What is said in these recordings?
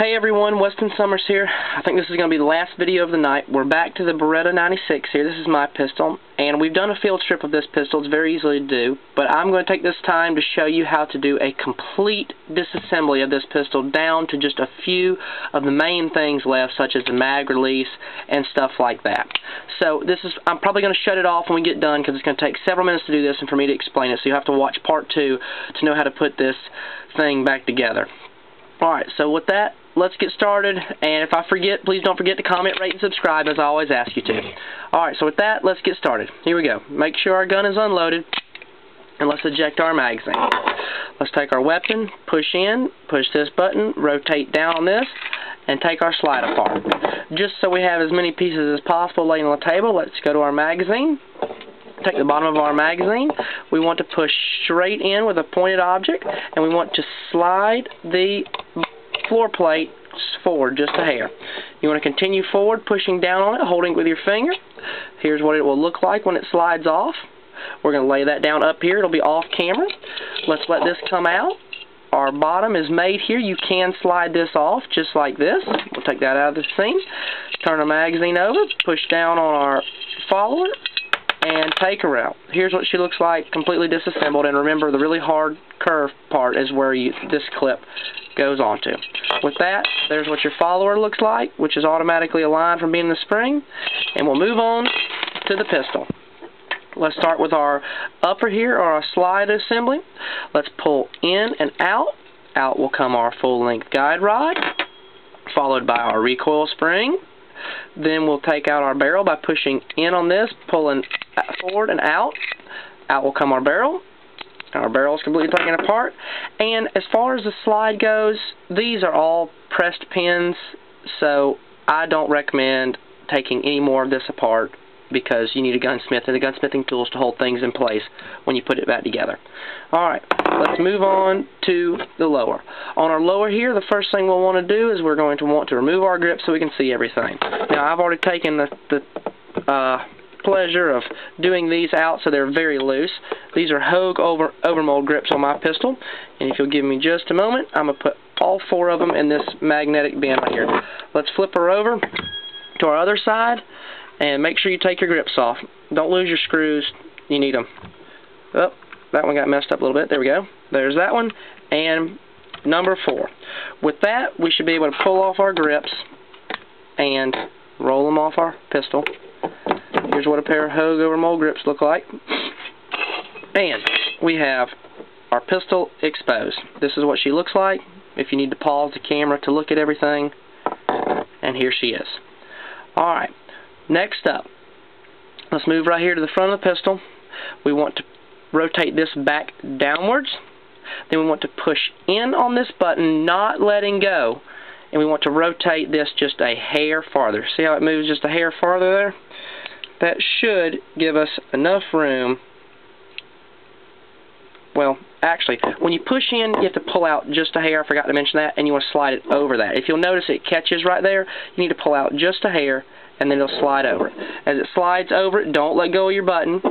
Hey everyone, Weston Summers here. I think this is going to be the last video of the night. We're back to the Beretta 96 here. This is my pistol, and we've done a field strip of this pistol. It's very easy to do, but I'm going to take this time to show you how to do a complete disassembly of this pistol down to just a few of the main things left, such as the mag release and stuff like that. So this is, I'm probably going to shut it off when we get done because it's going to take several minutes to do this and for me to explain it, so you have to watch part 2 to know how to put this thing back together. Alright, so with that, let's get started, and if I forget, please don't forget to comment, rate, and subscribe, as I always ask you to. Alright, so with that, let's get started. Here we go. Make sure our gun is unloaded, and let's eject our magazine. Let's take our weapon, push in, push this button, rotate down on this, and take our slide apart. Just so we have as many pieces as possible laying on the table, let's go to our magazine. Take the bottom of our magazine. We want to push straight in with a pointed object, and we want to slide the floor plate forward just a hair. You want to continue forward, pushing down on it, holding it with your finger. Here's what it will look like when it slides off. We're going to lay that down up here. It'll be off camera. Let's let this come out. Our bottom is made here. You can slide this off just like this. We'll take that out of the seam. Turn our magazine over, push down on our follower, and take her out. Here's what she looks like completely disassembled, and remember the really hard curve part is where this clip goes onto. With that, there's what your follower looks like, which is automatically aligned from being in the spring, and we'll move on to the pistol. Let's start with our upper here, or our slide assembly. Let's pull in and out. Out will come our full-length guide rod, followed by our recoil spring. Then we'll take out our barrel by pushing in on this, pulling forward and out. Out will come our barrel. Our barrel is completely taken apart. And as far as the slide goes, these are all pressed pins, so I don't recommend taking any more of this apart because you need a gunsmith and the gunsmithing tools to hold things in place when you put it back together. Alright, let's move on to the lower. On our lower here, the first thing we'll want to do is we're going to want to remove our grip so we can see everything. Now, I've already taken the pleasure of doing these out so they're very loose. These are Hogue overmold grips on my pistol, and if you'll give me just a moment, I'm going to put all four of them in this magnetic bin right here. Let's flip her over to our other side, and make sure you take your grips off. Don't lose your screws. You need them. Oh, that one got messed up a little bit. There we go. There's that one. And number 4. With that, we should be able to pull off our grips and roll them off our pistol. Here's what a pair of Hogue overmold grips look like. And we have our pistol exposed. This is what she looks like. If you need to pause the camera to look at everything. And here she is. Alright. Next up, let's move right here to the front of the pistol. We want to rotate this back downwards. Then we want to push in on this button, not letting go. And we want to rotate this just a hair farther. See how it moves just a hair farther there? That should give us enough room. Well, actually, when you push in, you have to pull out just a hair. I forgot to mention that. And you want to slide it over that. If you'll notice, it catches right there. You need to pull out just a hair, and then it'll slide over. As it slides over it, don't let go of your button.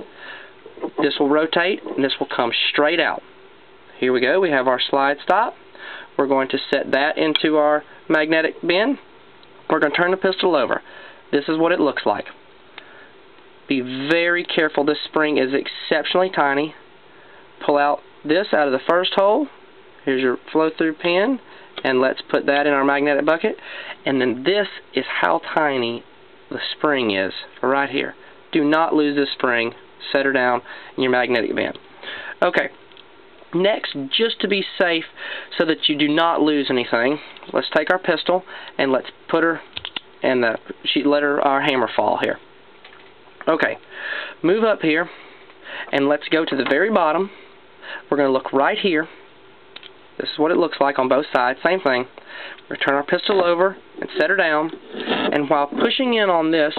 This will rotate, and this will come straight out. Here we go. We have our slide stop. We're going to set that into our magnetic bin. We're going to turn the pistol over. This is what it looks like. Be very careful. This spring is exceptionally tiny. Pull out this out of the first hole. Here's your flow-through pin, and let's put that in our magnetic bucket. And then this is how tiny the spring is right here. Do not lose this spring. Set her down in your magnetic band. Okay, next, just to be safe so that you do not lose anything, let's take our pistol and let's put her in the sheet, let our hammer fall here. Okay, move up here and let's go to the very bottom. We're going to look right here. This is what it looks like on both sides, same thing. We're going to turn our pistol over and set her down, and while pushing in on this,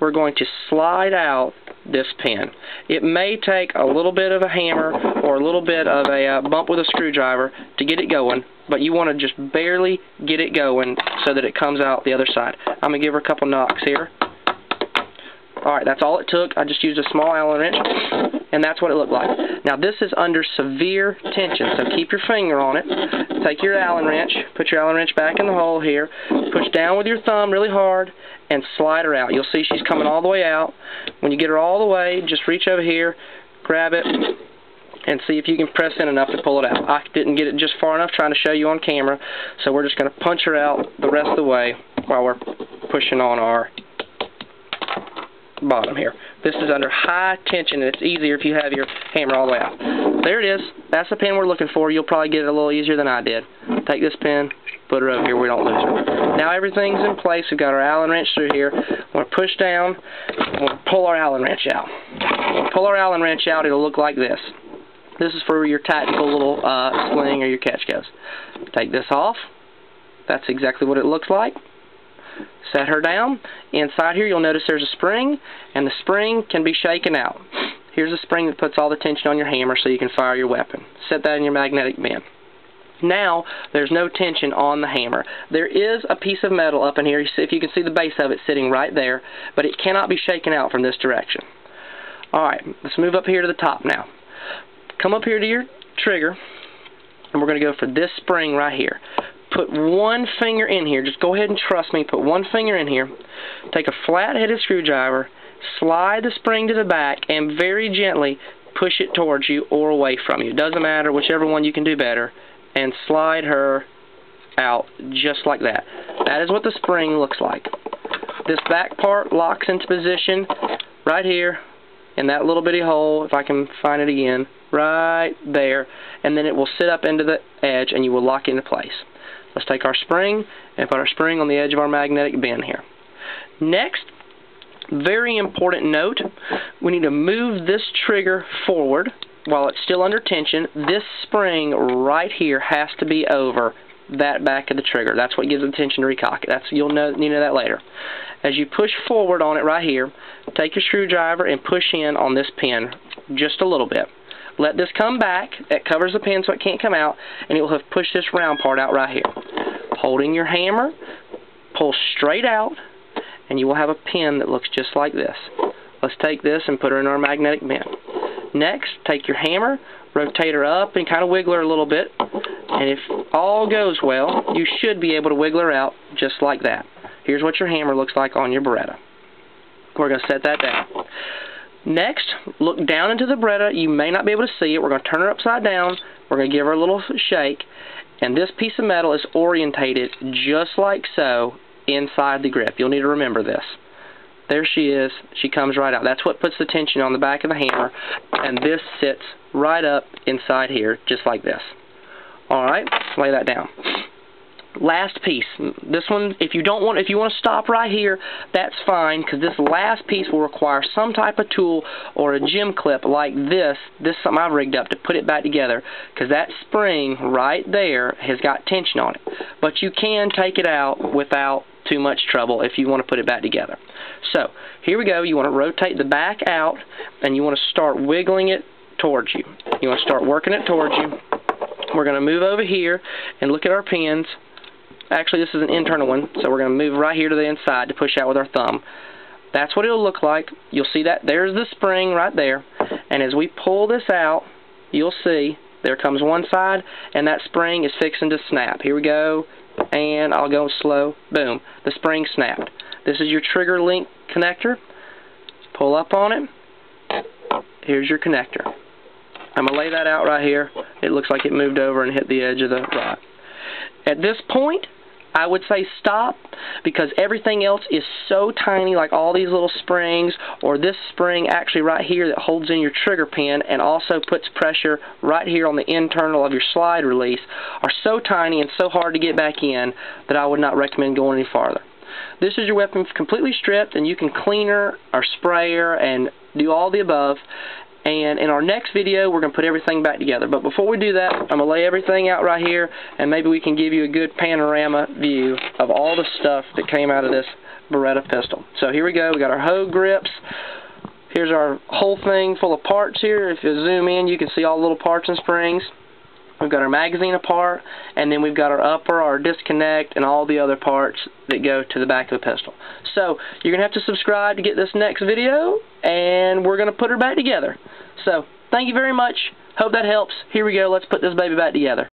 we're going to slide out this pin. It may take a little bit of a hammer or a little bit of a bump with a screwdriver to get it going, but you want to just barely get it going so that it comes out the other side. I'm going to give her a couple knocks here. Alright, that's all it took. I just used a small Allen wrench, and that's what it looked like. Now this is under severe tension, so keep your finger on it. Take your Allen wrench, put your Allen wrench back in the hole here, push down with your thumb really hard, and slide her out. You'll see she's coming all the way out. When you get her all the way, just reach over here, grab it, and see if you can press in enough to pull it out. I didn't get it just far enough trying to show you on camera, so we're just going to punch her out the rest of the way while we're pushing on our bottom here. This is under high tension, and it's easier if you have your hammer all the way out. There it is. That's the pin we're looking for. You'll probably get it a little easier than I did. Take this pin, put her over here. We don't lose her. Now everything's in place. We've got our Allen wrench through here. We're going to push down. We're going to pull our Allen wrench out. Pull our Allen wrench out. It'll look like this. This is for your tactical little sling or your catch goes. Take this off. That's exactly what it looks like. Set her down. Inside here you'll notice there's a spring, and the spring can be shaken out. Here's a spring that puts all the tension on your hammer so you can fire your weapon. Set that in your magnetic bin. Now there's no tension on the hammer. There is a piece of metal up in here, if you can see the base of it sitting right there, but it cannot be shaken out from this direction. Alright, let's move up here to the top now. Come up here to your trigger, and we're going to go for this spring right here. Put one finger in here. Just go ahead and trust me. Put one finger in here. Take a flat-headed screwdriver, slide the spring to the back, and very gently push it towards you or away from you. It doesn't matter, whichever one you can do better, and slide her out just like that. That is what the spring looks like. This back part locks into position right here in that little bitty hole, if I can find it again, right there, and then it will sit up into the edge and you will lock it into place. Let's take our spring and put our spring on the edge of our magnetic bin here. Next, very important note, we need to move this trigger forward while it's still under tension. This spring right here has to be over that back of the trigger. That's what gives it the tension to recock it. You'll know that later. As you push forward on it right here, take your screwdriver and push in on this pin just a little bit. Let this come back. It covers the pin so it can't come out, and it will have pushed this round part out right here. Holding your hammer, pull straight out, and you will have a pin that looks just like this. Let's take this and put her in our magnetic bin. Next, take your hammer, rotate her up, and kind of wiggle her a little bit, and if all goes well, you should be able to wiggle her out just like that. Here's what your hammer looks like on your Beretta. We're going to set that down. Next, look down into the Beretta. You may not be able to see it. We're going to turn her upside down. We're going to give her a little shake. And this piece of metal is orientated just like so inside the grip. You'll need to remember this. There she is. She comes right out. That's what puts the tension on the back of the hammer. And this sits right up inside here just like this. Alright, lay that down. Last piece. This one, if you want to stop right here, that's fine, because this last piece will require some type of tool or a gym clip like this. This is something I've rigged up to put it back together, because that spring right there has got tension on it. But you can take it out without too much trouble if you want to put it back together. So here we go. You want to rotate the back out, and you want to start wiggling it towards you. You want to start working it towards you. We're going to move over here and look at our pins. Actually, this is an internal one, so we're going to move right here to the inside to push out with our thumb. That's what it'll look like. You'll see that there's the spring right there, and as we pull this out, you'll see there comes one side, and that spring is fixing to snap. Here we go, and I'll go slow. Boom. The spring snapped. This is your trigger link connector. Pull up on it. Here's your connector. I'm going to lay that out right here. It looks like it moved over and hit the edge of the rod. At this point, I would say stop, because everything else is so tiny, like all these little springs, or this spring actually right here that holds in your trigger pin and also puts pressure right here on the internal of your slide release, are so tiny and so hard to get back in that I would not recommend going any farther. This is your weapon completely stripped, and you can clean her or spray her and do all the above. And in our next video, we're going to put everything back together. But before we do that, I'm going to lay everything out right here, and maybe we can give you a good panorama view of all the stuff that came out of this Beretta pistol. So here we go. We got our Hogue grips. Here's our whole thing full of parts here. If you zoom in, you can see all the little parts and springs. We've got our magazine apart, and then we've got our upper, our disconnect, and all the other parts that go to the back of the pistol. So you're going to have to subscribe to get this next video, and we're going to put her back together. So Thank you very much. Hope that helps. Here we go. Let's put this baby back together.